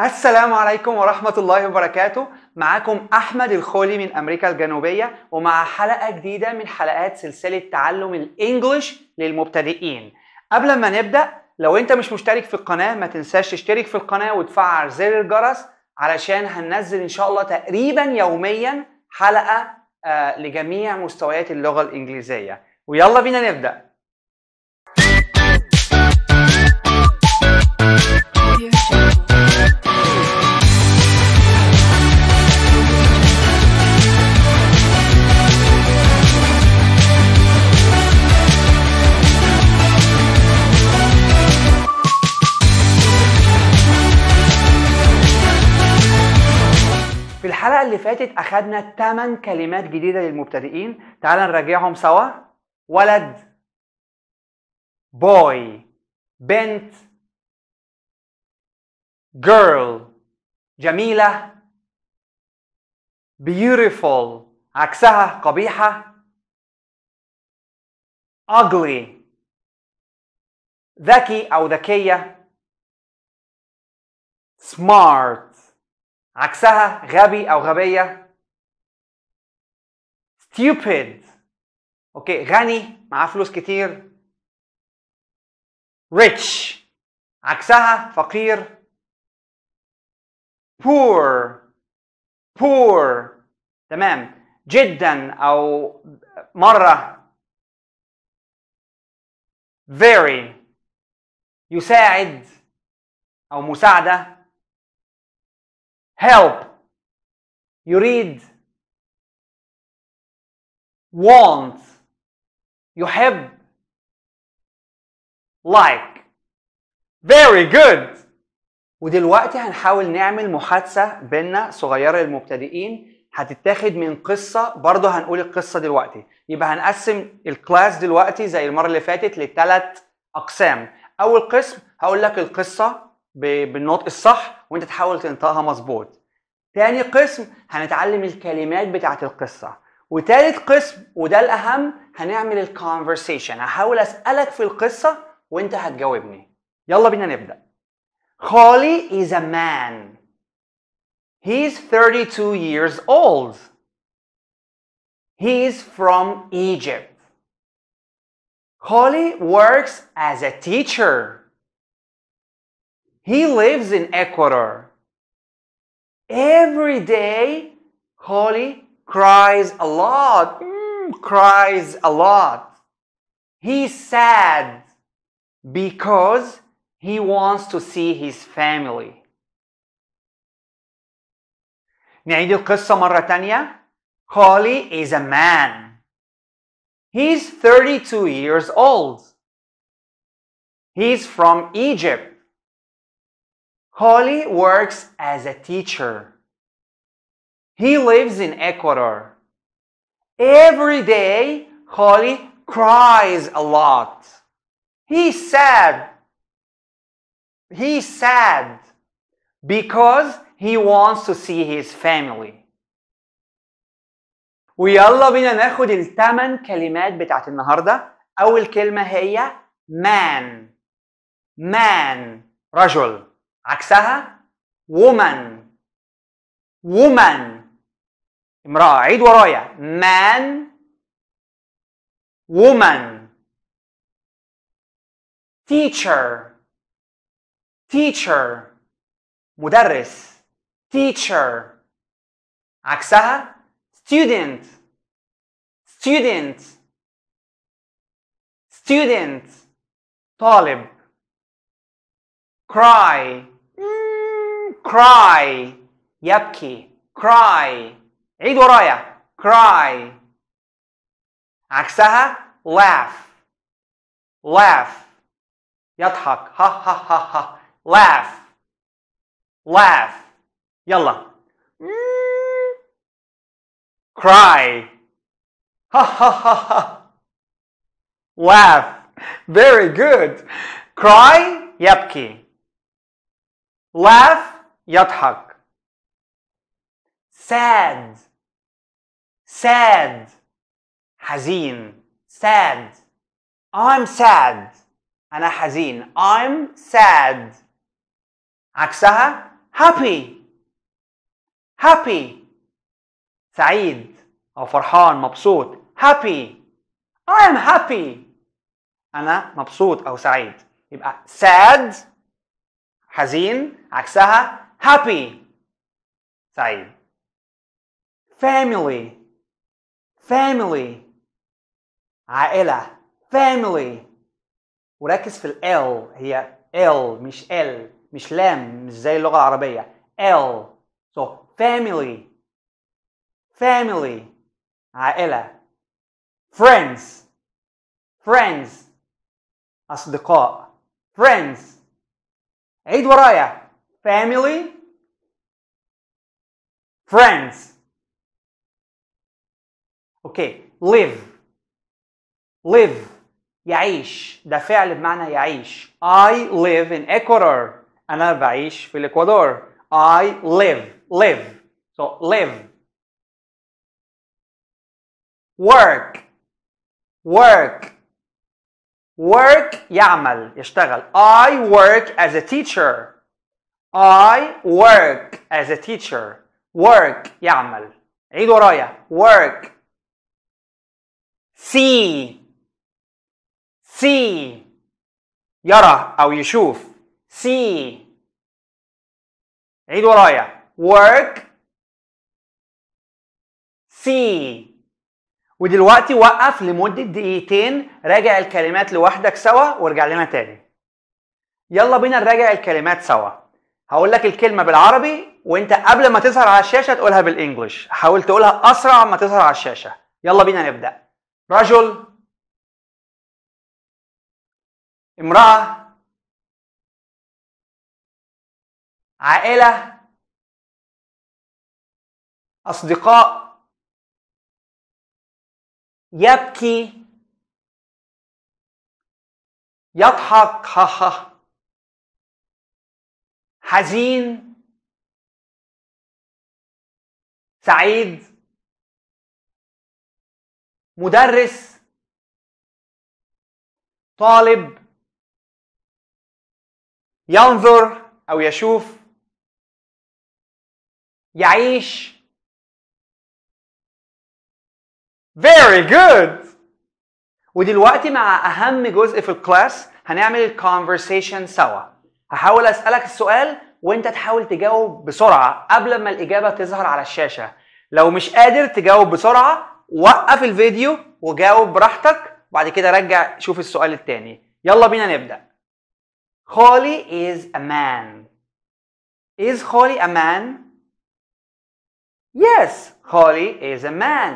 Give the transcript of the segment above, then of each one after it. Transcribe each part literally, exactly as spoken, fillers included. السلام عليكم ورحمة الله وبركاته. معكم أحمد الخولي من أمريكا الجنوبية ومع حلقة جديدة من حلقات سلسلة تعلم الإنجليش للمبتدئين. قبل ما نبدأ، لو أنت مش مشترك في القناة ما تنساش تشترك في القناة وتفعل زر الجرس علشان هننزل إن شاء الله تقريبا يوميا حلقة آه لجميع مستويات اللغة الإنجليزية. ويلا بينا نبدأ. في الحلقة اللي فاتت أخدنا ثمان كلمات جديدة للمبتدئين، تعال نراجعهم سوا. ولد، boy، بنت، girl، جميلة، beautiful، عكسها قبيحة، ugly، ذكي أو ذكية، smart، عكسها غبي أو غبية، stupid، أوكي غني معاه فلوس كتير، rich، عكسها فقير، poor، poor، تمام، جدا أو مرة، very، يساعد أو مساعدة، help، يريد، want، يحب، like. Very good. ودلوقتي هنحاول نعمل محادثة بينا صغيرة للمبتدئين، هتتاخد من قصة، برضه هنقول القصة دلوقتي. يبقى هنقسم الكلاس دلوقتي زي المرة اللي فاتت لثلاث أقسام. أول قسم هقول لك القصة بالنطق الصح وانت تحاول تنطقها مظبوط. تاني قسم هنتعلم الكلمات بتاعت القصة. وتالت قسم وده الأهم هنعمل الكونفرسيشن، هحاول أسألك في القصة وانت هتجاوبني. يلا بينا نبدأ. Kholy is a man. He's thirty-two years old. He's from Egypt. Kholy works as a teacher. He lives in Ecuador. Every day, Kholy cries a lot, mm, cries a lot. He's sad because he wants to see his family. نعيد القصة مرة تانية. Kholy is a man. He's thirty-two years old. He's from Egypt. Kholy works as a teacher. He lives in Ecuador. Every day, Kholy cries a lot. He's sad. He's sad because he wants to see his family. ويلا بينا ناخد الثمان كلمات بتاعت النهاردة. أول كلمة هي man. Man، رجل. عكسها woman. woman، امرأة. عيد ورايا. man، woman. teacher، teacher، مدرس. teacher، عكسها student. student، student، طالب. cry، cry، يبكي. cry، عيد ورايا. cry، عكسها laugh. laugh، يضحك. ها ها ها ها. laugh، laugh، يلا. cry، ها ها ها ها. laugh. Very good. cry، يبكي. laugh، يضحك. sad، sad، حزين. sad، I'm sad، أنا حزين. I'm sad، عكسها happy, happy, سعيد أو فرحان مبسوط. happy, I am happy, أنا مبسوط أو سعيد. يبقى sad حزين عكسها happy سعيد. family, family عائلة family، وركز في ال L، هي L مش L مش لام مش زي اللغة العربية L. so family family عائلة. friends friends أصدقاء friends. عيد ورايا family friends. okay live live يعيش، ده فعل بمعنى يعيش. I live in Ecuador، أنا بعيش في الإكوادور. I live live so live. work work work يعمل يشتغل. I work as a teacher، I work as a teacher. work يعمل. عيد ورايا work. see see يرى أو يشوف see. عيد ورايا work see. ودلوقتي وقف لمدة دقيقتين، راجع الكلمات لوحدك سوا وارجع لنا تاني. يلا بينا نراجع الكلمات سوا. هقول لك الكلمة بالعربي وانت قبل ما تظهر على الشاشة تقولها بالانجلش، حاول تقولها أسرع ما تظهر على الشاشة. يلا بينا نبدأ. رجل، امرأة، عائلة، أصدقاء، يبكي، يضحك، هاها، حزين، سعيد، مدرس، طالب، ينظر أو يشوف، يعيش. very good. ودلوقتي مع أهم جزء في الكلاس هنعمل الكونفرسيشن سوا. هحاول أسألك السؤال وأنت تحاول تجاوب بسرعة قبل ما الإجابة تظهر على الشاشة. لو مش قادر تجاوب بسرعة وقف الفيديو وجاوب براحتك، وبعد كده رجع شوف السؤال التاني. يلا بينا نبدأ. Kholy is a man. Is Kholy a man? Yes, Kholy is a man.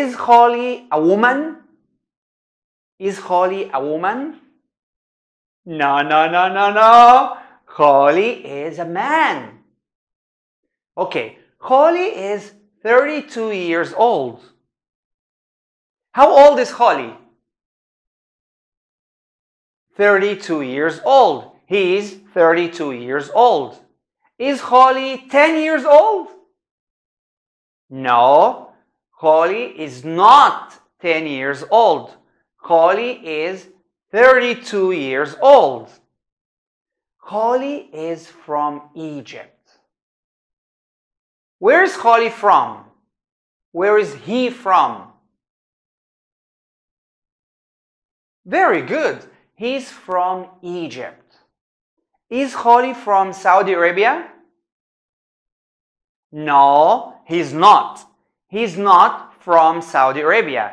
Is Kholy a woman? Is Kholy a woman? No, no, no, no, no. Kholy is a man. Okay, Kholy is thirty-two years old. How old is Kholy? thirty-two years old. He is thirty-two years old. Is Kholy ten years old? No, Kholy is not ten years old. Kholy is thirty-two years old. Kholy is from Egypt. Where is Kholy from? Where is he from? Very good. He's from Egypt. Is Kholy from Saudi Arabia? No, he's not. He's not from Saudi Arabia.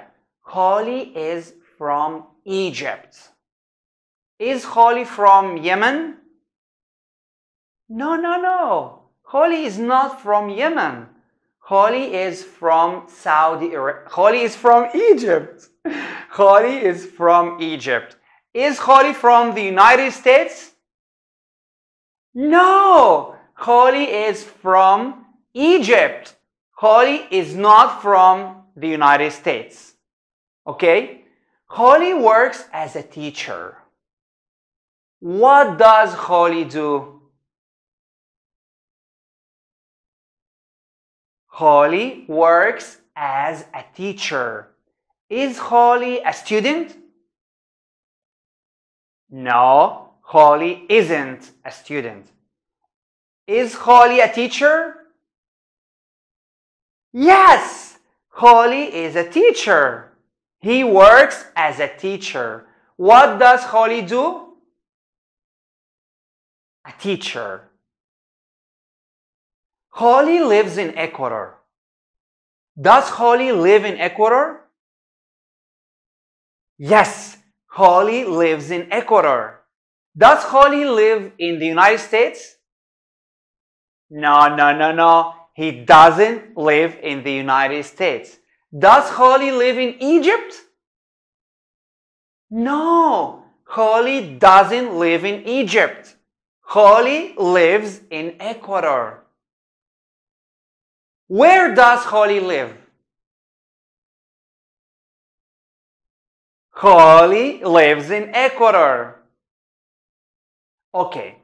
Kholy is from Egypt. Is Kholy from Yemen? No, no, no. Kholy is not from Yemen. Kholy is from Saudi Arabia. Kholy is from Egypt. Kholy is from Egypt. Is Kholy from the United States? No! Kholy is from Egypt. Kholy is not from the United States. Okay? Kholy works as a teacher. What does Kholy do? Kholy works as a teacher. Is Kholy a student? No, Kholy isn't a student. Is Kholy a teacher? Yes, Kholy is a teacher. He works as a teacher. What does Kholy do? A teacher. Kholy lives in Ecuador. Does Kholy live in Ecuador? Yes, Kholy lives in Ecuador. Does Kholy live in the United States? No, no, no, no. He doesn't live in the United States. Does Kholy live in Egypt? No, Kholy doesn't live in Egypt. Kholy lives in Ecuador. Where does Kholy live? Kholy lives in Ecuador. Okay,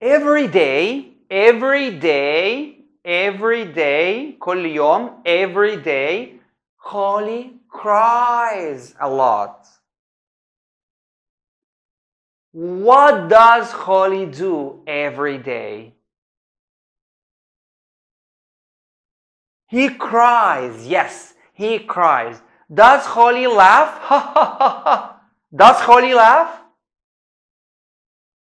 every day, every day, every day, كل يوم, every day, Kholy cries a lot. What does Kholy do every day? He cries, yes, he cries. Does Kholy laugh? Does Kholy laugh?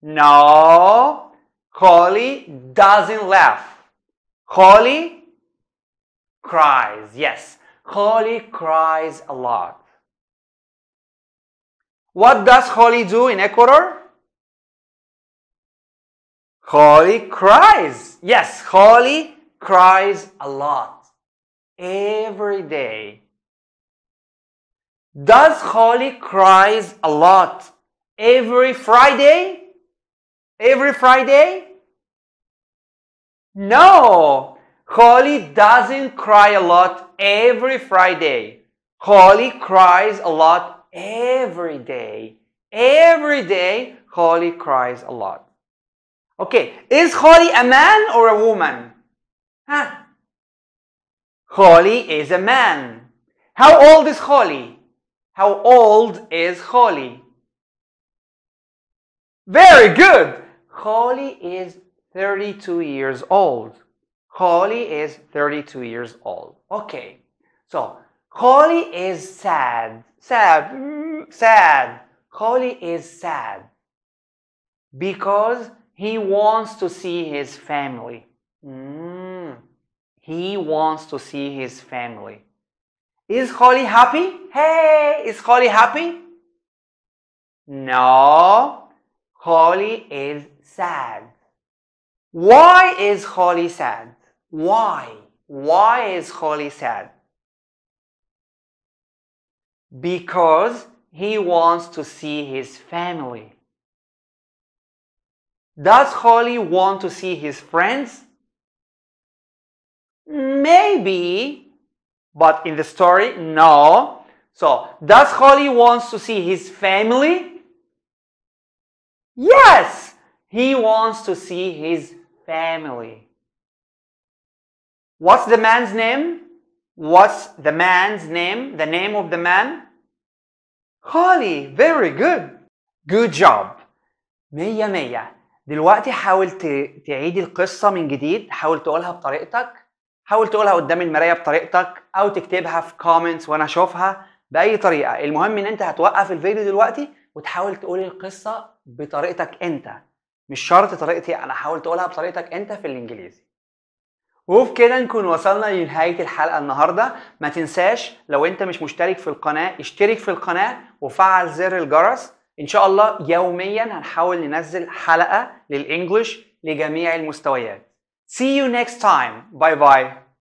No, Kholy doesn't laugh. Kholy cries, yes. Kholy cries a lot. What does Kholy do in Ecuador? Kholy cries. Yes, Kholy cries a lot. Every day. Does Kholy cries a lot every Friday? Every Friday? No, Kholy doesn't cry a lot every Friday. Kholy cries a lot every day. Every day, Kholy cries a lot. Okay, is Kholy a man or a woman? Huh? Kholy is a man. How old is Kholy? How old is Kholy? Very good! Kholy is thirty-two years old. Kholy is thirty-two years old. Okay, so Kholy is sad. Sad. Mm, sad. Kholy is sad because he wants to see his family. Mm, he wants to see his family. Is Kholy happy? Hey, is Kholy happy? No, Kholy is sad. Why is Kholy sad? Why? Why is Kholy sad? Because he wants to see his family. Does Kholy want to see his friends? Maybe. But in the story, no. So, does Kholy wants to see his family? Yes! He wants to see his family. What's the man's name? What's the man's name? The name of the man? Kholy. Very good. Good job. مية مية. دلوقتي حاول تعيد القصة من جديد. حاول تقولها بطريقتك. حاول تقولها قدام المرايه بطريقتك او تكتبها في كومنتس وانا اشوفها باي طريقه. المهم ان انت هتوقف الفيديو دلوقتي وتحاول تقول القصه بطريقتك انت، مش شرط طريقتي انا، حاول تقولها بطريقتك انت في الانجليزي. وبكده نكون وصلنا لنهايه الحلقه النهارده. ما تنساش لو انت مش مشترك في القناه اشترك في القناه وفعل زر الجرس. ان شاء الله يوميا هنحاول ننزل حلقه للانجليش لجميع المستويات. See you next time. Bye bye.